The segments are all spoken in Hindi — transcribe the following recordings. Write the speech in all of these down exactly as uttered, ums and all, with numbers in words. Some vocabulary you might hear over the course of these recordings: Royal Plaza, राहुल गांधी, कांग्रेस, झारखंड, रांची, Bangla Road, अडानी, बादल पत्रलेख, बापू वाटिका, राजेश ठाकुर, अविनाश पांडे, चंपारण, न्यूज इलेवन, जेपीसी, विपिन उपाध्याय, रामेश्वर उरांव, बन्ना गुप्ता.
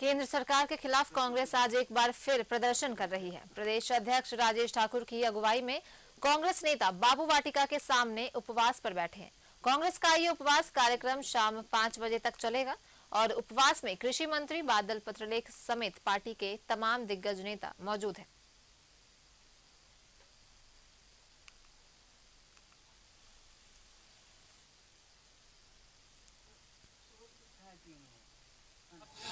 केंद्र सरकार के खिलाफ कांग्रेस आज एक बार फिर प्रदर्शन कर रही है। प्रदेश अध्यक्ष राजेश ठाकुर की अगुवाई में कांग्रेस नेता बापू वाटिका के सामने उपवास पर बैठे हैं। कांग्रेस का ये उपवास कार्यक्रम शाम पांच बजे तक चलेगा और उपवास में कृषि मंत्री बादल पत्रलेख समेत पार्टी के तमाम दिग्गज नेता मौजूद हैं।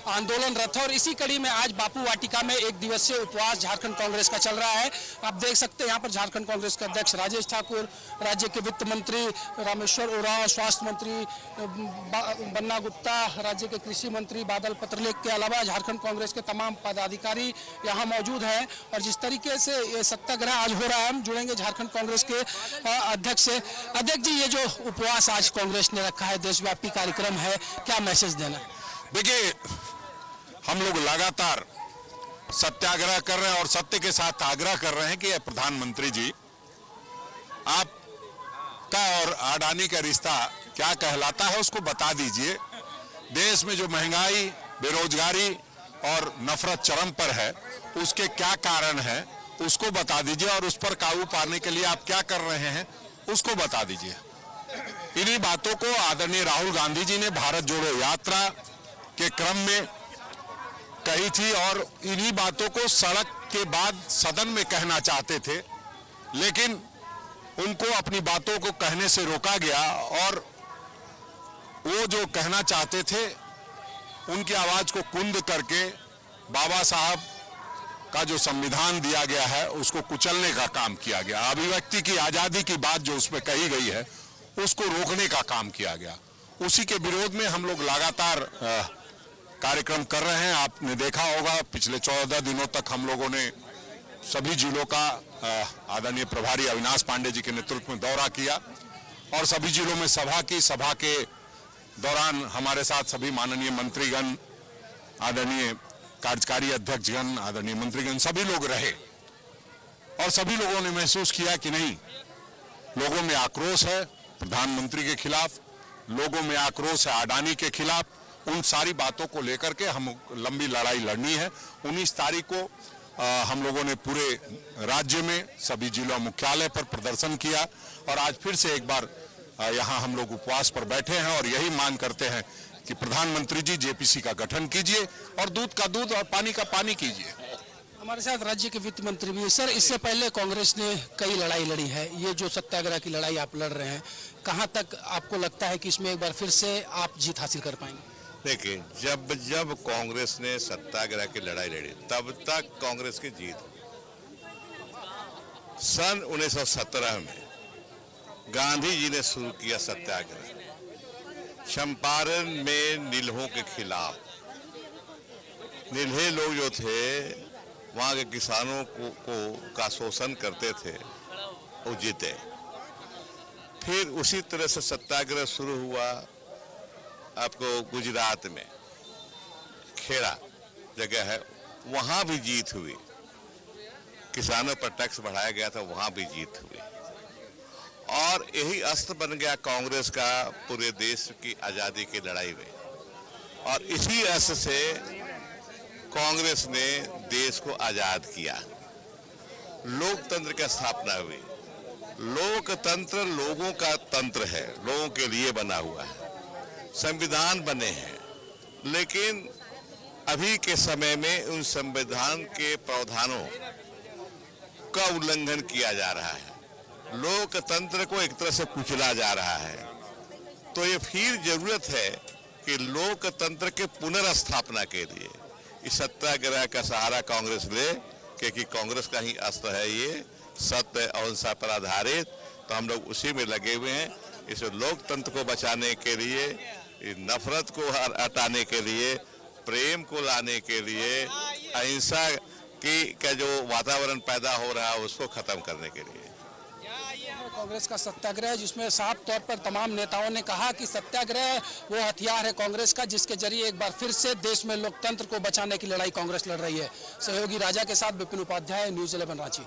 आंदोलनरत है और इसी कड़ी में आज बापू वाटिका में एक दिवसीय उपवास झारखंड कांग्रेस का चल रहा है। आप देख सकते हैं यहाँ पर झारखंड कांग्रेस के अध्यक्ष राजेश ठाकुर, राज्य के वित्त मंत्री रामेश्वर उरांव, स्वास्थ्य मंत्री बन्ना गुप्ता, राज्य के कृषि मंत्री बादल पत्रलेख के अलावा झारखंड कांग्रेस के तमाम पदाधिकारी यहाँ मौजूद हैं। और जिस तरीके से ये सत्याग्रह आज हो रहा है, हम जुड़ेंगे झारखंड कांग्रेस के अध्यक्ष से। अध्यक्ष जी, ये जो उपवास आज कांग्रेस ने रखा है, देशव्यापी कार्यक्रम है, क्या मैसेज देना? देखिए, हम लोग लगातार सत्याग्रह कर रहे हैं और सत्य के साथ आग्रह कर रहे हैं कि प्रधानमंत्री जी, आप का और अडानी का रिश्ता क्या कहलाता है उसको बता दीजिए। देश में जो महंगाई, बेरोजगारी और नफरत चरम पर है, उसके क्या कारण है उसको बता दीजिए और उस पर काबू पाने के लिए आप क्या कर रहे हैं उसको बता दीजिए। इन्हीं बातों को आदरणीय राहुल गांधी जी ने भारत जोड़ो यात्रा के क्रम में कही थी और इन्हीं बातों को सड़क के बाद सदन में कहना चाहते थे, लेकिन उनको अपनी बातों को कहने से रोका गया और वो जो कहना चाहते थे उनकी आवाज को कुंद करके बाबा साहब का जो संविधान दिया गया है उसको कुचलने का काम किया गया। अभिव्यक्ति की आजादी की बात जो उसमें कही गई है उसको रोकने का काम किया गया। उसी के विरोध में हम लोग लगातार कार्यक्रम कर रहे हैं। आपने देखा होगा पिछले चौदह दिनों तक हम लोगों ने सभी जिलों का आदरणीय प्रभारी अविनाश पांडे जी के नेतृत्व में दौरा किया और सभी जिलों में सभा की। सभा के दौरान हमारे साथ सभी माननीय मंत्रीगण, आदरणीय कार्यकारी अध्यक्षगण, आदरणीय मंत्रीगण सभी लोग रहे और सभी लोगों ने महसूस किया कि नहीं, लोगों में आक्रोश है प्रधानमंत्री के खिलाफ, लोगों में आक्रोश है अडानी के खिलाफ। उन सारी बातों को लेकर के हम लंबी लड़ाई लड़नी है। उन्नीस तारीख को आ, हम लोगों ने पूरे राज्य में सभी जिला मुख्यालय पर प्रदर्शन किया और आज फिर से एक बार यहाँ हम लोग उपवास पर बैठे हैं और यही मांग करते हैं कि प्रधानमंत्री जी, जेपीसी का गठन कीजिए और दूध का दूध और पानी का पानी कीजिए। हमारे साथ राज्य के वित्त मंत्री भी। सर, इससे पहले कांग्रेस ने कई लड़ाई लड़ी है, ये जो सत्याग्रह की लड़ाई आप लड़ रहे हैं, कहां तक आपको लगता है कि इसमें एक बार फिर से आप जीत हासिल कर पाएंगे? देखिए, जब जब कांग्रेस ने सत्याग्रह की लड़ाई लड़ी तब तक कांग्रेस की जीत। सन उन्नीस सौ सत्रह में गांधी जी ने शुरू किया सत्याग्रह चंपारण में नीलहों के खिलाफ। नीले लोग जो थे वहाँ के किसानों को, को का शोषण करते थे और जीते। फिर उसी तरह से सत्याग्रह शुरू हुआ आपको गुजरात में, खेड़ा जगह है, वहाँ भी जीत हुई। किसानों पर टैक्स बढ़ाया गया था, वहाँ भी जीत हुई। और यही अस्त्र बन गया कांग्रेस का पूरे देश की आज़ादी की लड़ाई में और इसी अस्त्र से कांग्रेस ने देश को आजाद किया। लोकतंत्र की स्थापना हुई। लोकतंत्र लोगों का तंत्र है, लोगों के लिए बना हुआ है। संविधान बने हैं, लेकिन अभी के समय में उन संविधान के प्रावधानों का उल्लंघन किया जा रहा है। लोकतंत्र को एक तरह से कुचला जा रहा है। तो ये फिर जरूरत है कि लोकतंत्र के पुनर्स्थापना के लिए इस सत्याग्रह का सहारा कांग्रेस ले, क्योंकि कांग्रेस का ही अस्त्र है ये, सत्य और अहिंसा पर आधारित। तो हम लोग उसी में लगे हुए हैं। इस लोकतंत्र को बचाने के लिए, नफरत को हटाने के लिए, प्रेम को लाने के लिए, अहिंसा की का जो वातावरण पैदा हो रहा है उसको खत्म करने के लिए कांग्रेस का सत्याग्रह, जिसमें साफ तौर पर तमाम नेताओं ने कहा कि सत्याग्रह वो हथियार है कांग्रेस का जिसके जरिए एक बार फिर से देश में लोकतंत्र को बचाने की लड़ाई कांग्रेस लड़ रही है। सहयोगी राजा के साथ विपिन उपाध्याय, न्यूज इलेवन, रांची।